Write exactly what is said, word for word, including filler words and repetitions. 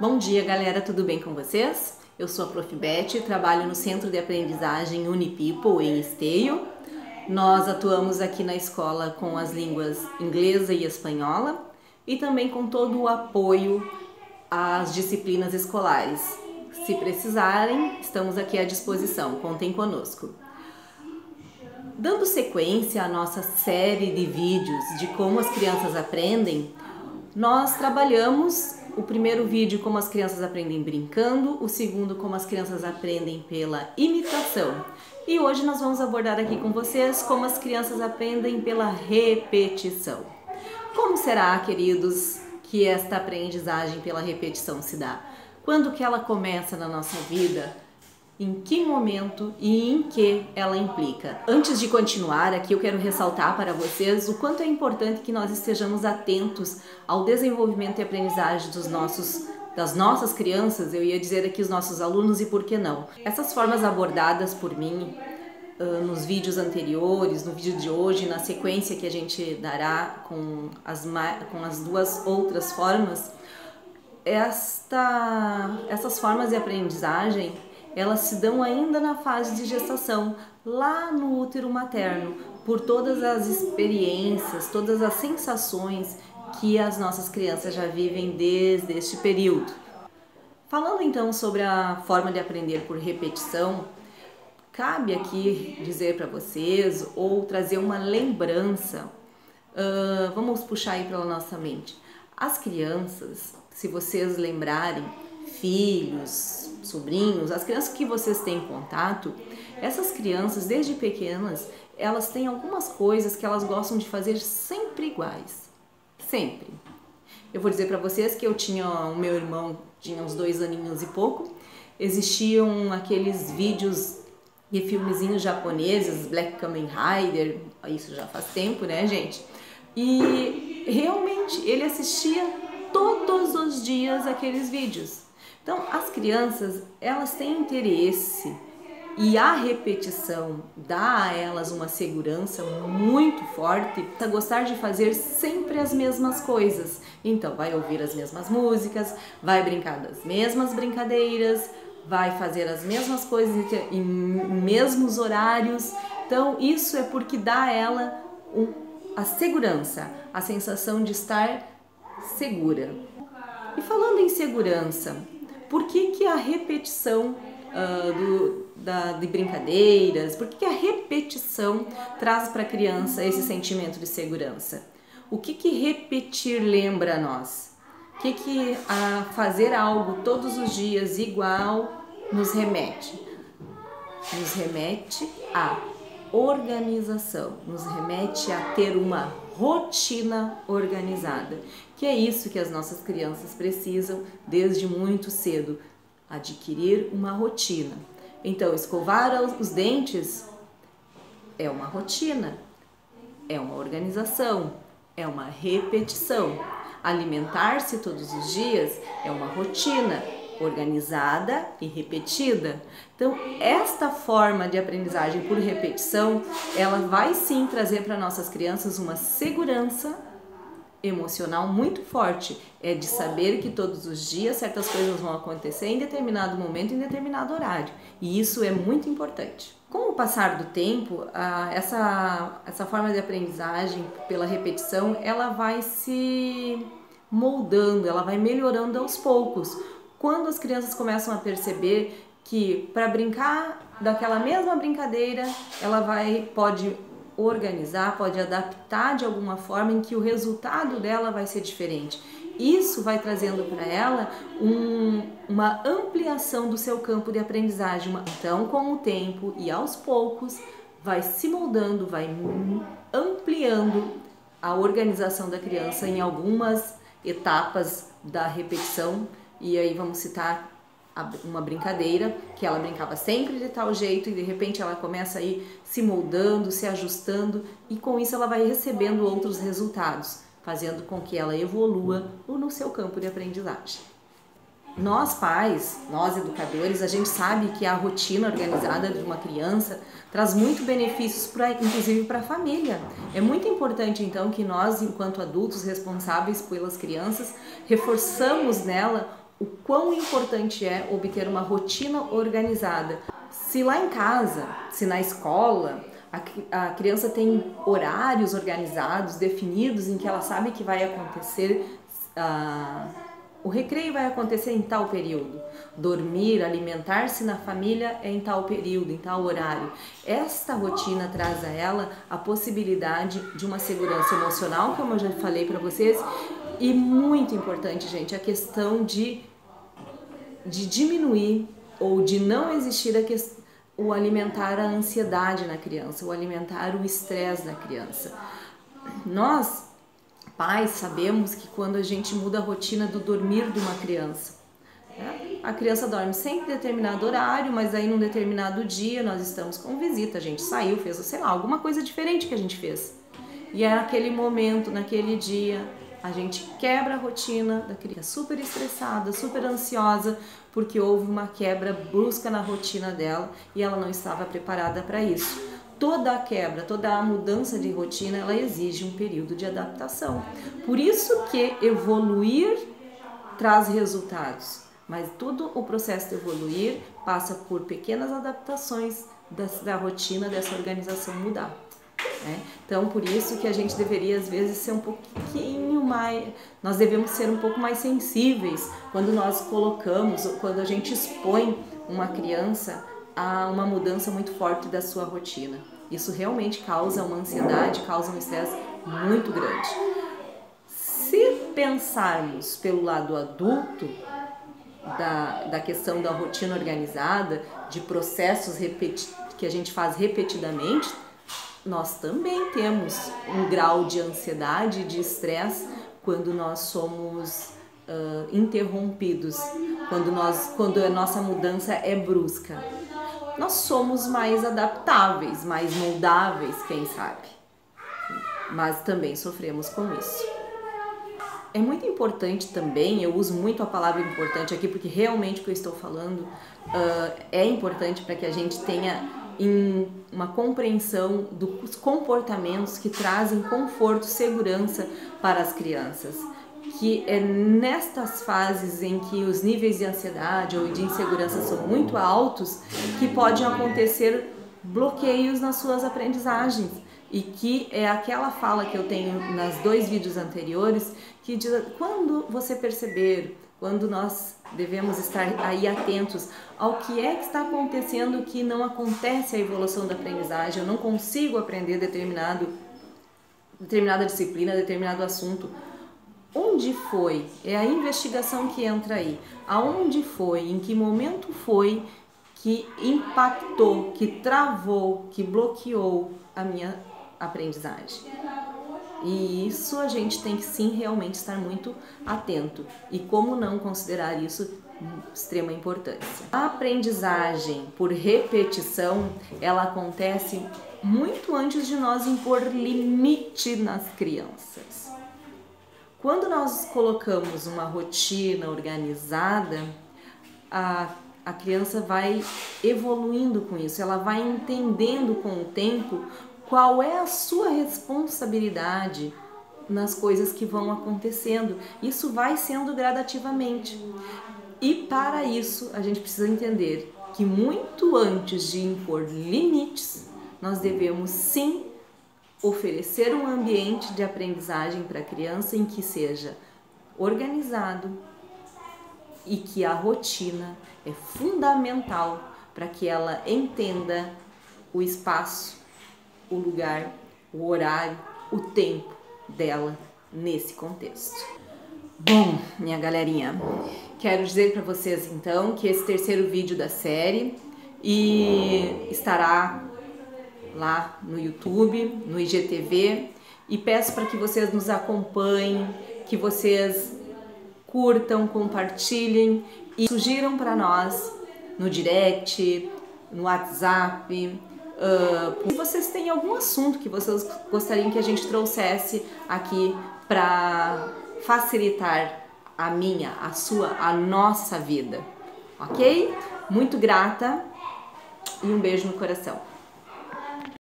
Bom dia, galera, tudo bem com vocês? Eu sou a professora Bete, trabalho no Centro de Aprendizagem Unipeople em Esteio. Nós atuamos aqui na escola com as línguas inglesa e espanhola e também com todo o apoio às disciplinas escolares. Se precisarem, estamos aqui à disposição, contem conosco. Dando sequência à nossa série de vídeos de como as crianças aprendem, nós trabalhamos o primeiro vídeo como as crianças aprendem brincando, o segundo como as crianças aprendem pela imitação. E hoje nós vamos abordar aqui com vocês como as crianças aprendem pela repetição. Como será, queridos, que esta aprendizagem pela repetição se dá? Quando que ela começa na nossa vida? Em que momento e em que ela implica? Antes de continuar aqui, eu quero ressaltar para vocês o quanto é importante que nós estejamos atentos ao desenvolvimento e aprendizagem dos nossos, das nossas crianças, eu ia dizer aqui os nossos alunos e por que não. Essas formas abordadas por mim uh, nos vídeos anteriores, no vídeo de hoje, na sequência que a gente dará com as, com as duas outras formas, esta, essas formas de aprendizagem elas se dão ainda na fase de gestação, lá no útero materno, por todas as experiências, todas as sensações que as nossas crianças já vivem desde este período. Falando então sobre a forma de aprender por repetição, cabe aqui dizer para vocês ou trazer uma lembrança. Uh, vamos puxar aí pela nossa mente. As crianças, se vocês lembrarem, filhos, sobrinhos, as crianças que vocês têm contato, essas crianças desde pequenas, elas têm algumas coisas que elas gostam de fazer sempre iguais, sempre. Eu vou dizer para vocês que eu tinha, o meu irmão tinha uns dois aninhos e pouco, existiam aqueles vídeos e filmezinhos japoneses, Black Kamen Rider, isso já faz tempo, né, gente? E realmente ele assistia todos os dias aqueles vídeos. Então, as crianças, elas têm interesse e a repetição dá a elas uma segurança muito forte para gostar de fazer sempre as mesmas coisas. Então, vai ouvir as mesmas músicas, vai brincar das mesmas brincadeiras, vai fazer as mesmas coisas em mesmos horários. Então, isso é porque dá a ela a segurança, a sensação de estar segura. E falando em segurança, por que que a repetição uh, do, da, de brincadeiras, por que que a repetição traz para a criança esse sentimento de segurança? O que que repetir lembra a nós? O que que a fazer algo todos os dias igual nos remete? Nos remete à organização, nos remete a ter uma rotina organizada, que é isso que as nossas crianças precisam desde muito cedo, adquirir uma rotina. Então, escovar os dentes é uma rotina, é uma organização, é uma repetição. Alimentar-se todos os dias é uma rotina organizada e repetida. Então, esta forma de aprendizagem por repetição, ela vai sim trazer para nossas crianças uma segurança emocional muito forte. É de saber que todos os dias certas coisas vão acontecer em determinado momento, em determinado horário. E isso é muito importante. Com o passar do tempo, essa, essa forma de aprendizagem pela repetição, ela vai se moldando, ela vai melhorando aos poucos. Quando as crianças começam a perceber que para brincar daquela mesma brincadeira, ela vai, pode organizar, pode adaptar de alguma forma em que o resultado dela vai ser diferente. Isso vai trazendo para ela um, uma ampliação do seu campo de aprendizagem. Então, com o tempo e aos poucos, vai se moldando, vai ampliando a organização da criança em algumas etapas da repetição. E aí vamos citar uma brincadeira que ela brincava sempre de tal jeito e de repente ela começa a ir se moldando, se ajustando e com isso ela vai recebendo outros resultados, fazendo com que ela evolua no seu campo de aprendizagem. Nós pais, nós educadores, a gente sabe que a rotina organizada de uma criança traz muito benefícios, pra, inclusive para a família. É muito importante então que nós, enquanto adultos responsáveis pelas crianças, reforçamos nela o quão importante é obter uma rotina organizada. Se lá em casa, se na escola, a, a criança tem horários organizados, definidos, em que ela sabe que vai acontecer, uh, o recreio vai acontecer em tal período, dormir, alimentar-se na família é em tal período, em tal horário. Esta rotina traz a ela a possibilidade de uma segurança emocional, como eu já falei para vocês, e muito importante, gente, a questão de, de diminuir ou de não existir a questão, o alimentar a ansiedade na criança, o alimentar o estresse na criança. Nós, pais, sabemos que quando a gente muda a rotina do dormir de uma criança, né? A criança dorme sempre em determinado horário, mas aí num determinado dia nós estamos com visita, a gente saiu, fez, sei lá, alguma coisa diferente que a gente fez. E é naquele momento, naquele dia, a gente quebra a rotina da criança, super estressada, super ansiosa, porque houve uma quebra brusca na rotina dela e ela não estava preparada para isso. Toda a quebra, toda a mudança de rotina, ela exige um período de adaptação. Por isso que evoluir traz resultados, mas todo o processo de evoluir passa por pequenas adaptações da, da rotina dessa organização mudar. É, então, por isso que a gente deveria, às vezes, ser um pouquinho mais... Nós devemos ser um pouco mais sensíveis quando nós colocamos, quando a gente expõe uma criança a uma mudança muito forte da sua rotina. Isso realmente causa uma ansiedade, causa um estresse muito grande. Se pensarmos pelo lado adulto, da, da questão da rotina organizada, de processos repeti- que a gente faz repetidamente, nós também temos um grau de ansiedade, de estresse, quando nós somos uh, interrompidos, quando, nós, quando a nossa mudança é brusca. Nós somos mais adaptáveis, mais moldáveis, quem sabe, mas também sofremos com isso. É muito importante também, eu uso muito a palavra importante aqui, porque realmente o que eu estou falando uh, é importante para que a gente tenha... em uma compreensão dos comportamentos que trazem conforto, segurança para as crianças, que é nestas fases em que os níveis de ansiedade ou de insegurança são muito altos que podem acontecer bloqueios nas suas aprendizagens, e que é aquela fala que eu tenho nos dois vídeos anteriores, que diz: quando você perceber, quando nós devemos estar aí atentos ao que é que está acontecendo, que não acontece a evolução da aprendizagem, eu não consigo aprender determinado, determinada disciplina, determinado assunto. Onde foi? É a investigação que entra aí. Aonde foi? Em que momento foi que impactou, que travou, que bloqueou a minha aprendizagem? E isso a gente tem que sim realmente estar muito atento. E como não considerar isso de extrema importância? A aprendizagem por repetição, ela acontece muito antes de nós impor limite nas crianças. Quando nós colocamos uma rotina organizada, a A criança vai evoluindo com isso, ela vai entendendo com o tempo qual é a sua responsabilidade nas coisas que vão acontecendo. Isso vai sendo gradativamente. E para isso a gente precisa entender que muito antes de impor limites, nós devemos sim oferecer um ambiente de aprendizagem para a criança em que seja organizado, e que a rotina é fundamental para que ela entenda o espaço, o lugar, o horário, o tempo dela nesse contexto. Bom, minha galerinha, quero dizer para vocês então que esse terceiro vídeo da série e estará lá no YouTube, no I G T V, e peço para que vocês nos acompanhem, que vocês curtam, compartilhem e sugiram para nós no direct, no WhatsApp. Uh, se vocês têm algum assunto que vocês gostariam que a gente trouxesse aqui para facilitar a minha, a sua, a nossa vida. Ok? Muito grata e um beijo no coração.